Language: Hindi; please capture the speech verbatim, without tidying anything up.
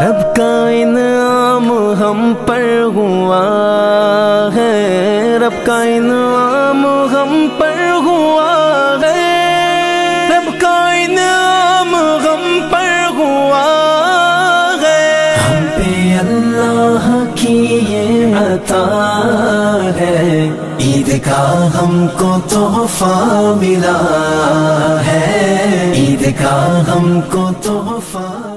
रब का इनाम हम पर हुआ है, रब का इनाम हम पर हुआ है, रब का इनाम हम पर हुआ है। हम पे अल्लाह की ये अता है, ईद का हमको तोहफा मिला है, ईद का हमको तोहफा।